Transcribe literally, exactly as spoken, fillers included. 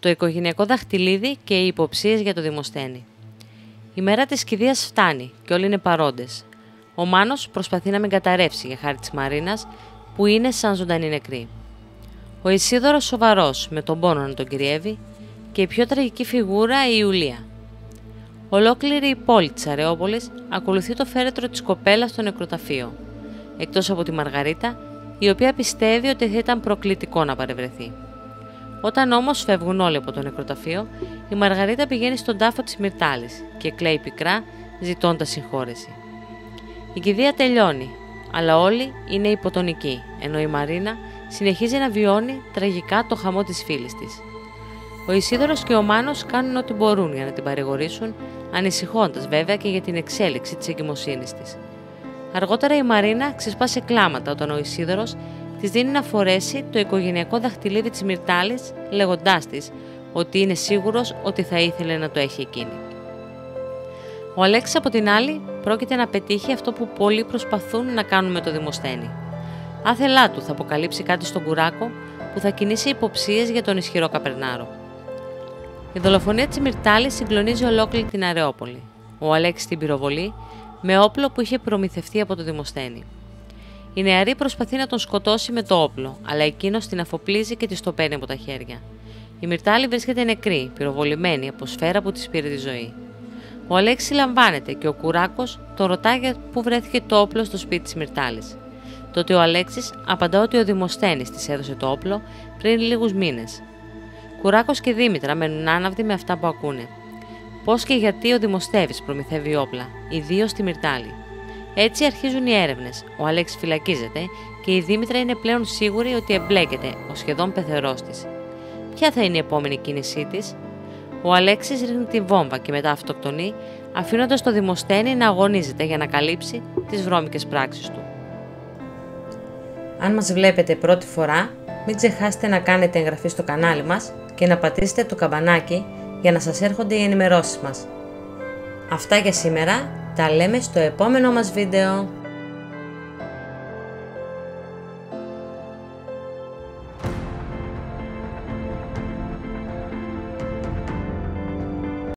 το οικογενειακό δαχτυλίδι και οι υποψίες για το Δημοσθένη. Η μέρα της κηδείας φτάνει και όλοι είναι παρόντες. Ο Μάνος προσπαθεί να μην καταρρεύσει για χάρη της Μαρίνας, που είναι σαν ζωντανή νεκρή. Ο Ισίδωρος σοβαρός, με τον πόνο να τον κυριεύει, και η πιο τραγική φιγούρα η Ιουλία. Ολόκληρη η πόλη της Αρεόπολης ακολουθεί το φέρετρο της κοπέλας στο νεκροταφείο, εκτός από τη Μαργαρίτα, η οποία πιστεύει ότι θα ήταν προκλητικό να παρευρεθεί. Όταν όμως φεύγουν όλοι από το νεκροταφείο, η Μαργαρίτα πηγαίνει στον τάφο της Μυρτάλης και κλαίει πικρά, ζητώντας συγχώρεση. Η κηδεία τελειώνει, αλλά όλοι είναι υποτονικοί, ενώ η Μαρίνα συνεχίζει να βιώνει τραγικά το χαμό της φίλης της. Ο Ισίδωρος και ο Μάνος κάνουν ό,τι μπορούν για να την παρηγορήσουν, ανησυχώντας βέβαια και για την εξέλιξη της εγκυμοσύνης της. Αργότερα η Μαρίνα ξεσπά σε κλάματα όταν ο Ισίδωρος της δίνει να φορέσει το οικογενειακό δαχτυλίδι της Μυρτάλης, λέγοντάς της ότι είναι σίγουρος ότι θα ήθελε να το έχει εκείνη. Ο Αλέξης από την άλλη πρόκειται να πετύχει αυτό που πολλοί προσπαθούν να κάνουν με το Δημοσθένη. Άθελά του θα αποκαλύψει κάτι στον Κουράκο που θα κινήσει υποψίες για τον ισχυρό Καπερνάρο. Η δολοφονία της Μυρτάλης συγκλονίζει ολόκληρη την Αρεόπολη. Ο Αλέξης την πυροβολεί με όπλο που είχε προμηθευτεί από το Δημοσθένη. Η νεαρή προσπαθεί να τον σκοτώσει με το όπλο, αλλά εκείνος την αφοπλίζει και της το παίρνει από τα χέρια. Η Μυρτάλη βρίσκεται νεκρή, πυροβολημένη από σφαίρα που της πήρε τη ζωή. Ο Αλέξης συλλαμβάνεται και ο Κουράκος τον ρωτά για πού βρέθηκε το όπλο στο σπίτι της Μυρτάλης. Τότε ο Αλέξης απαντά ότι ο Δημοσθένης της έδωσε το όπλο πριν λίγους μήνες. Κουράκος και Δήμητρα μένουν άναυδοι με αυτά που ακούνε. Πώς και γιατί ο Δημοσθένης προμηθεύει όπλα, ιδίως στη Μυρτάλη. Έτσι αρχίζουν οι έρευνες. Ο Αλέξης φυλακίζεται και η Δήμητρα είναι πλέον σίγουρη ότι εμπλέκεται ο σχεδόν πεθερός της. Ποια θα είναι η επόμενη κίνησή της? Ο Αλέξης ρίχνει τη βόμβα και μετά αυτοκτονεί, αφήνοντας το Δημοσθένη να αγωνίζεται για να καλύψει τις βρώμικες πράξεις του. Αν μας βλέπετε πρώτη φορά, μην ξεχάσετε να κάνετε εγγραφή στο κανάλι μας και να πατήσετε το καμπανάκι για να σας έρχονται οι ενημερώσεις μας. Αυτά για σήμερα, τα λέμε στο επόμενό μας βίντεο.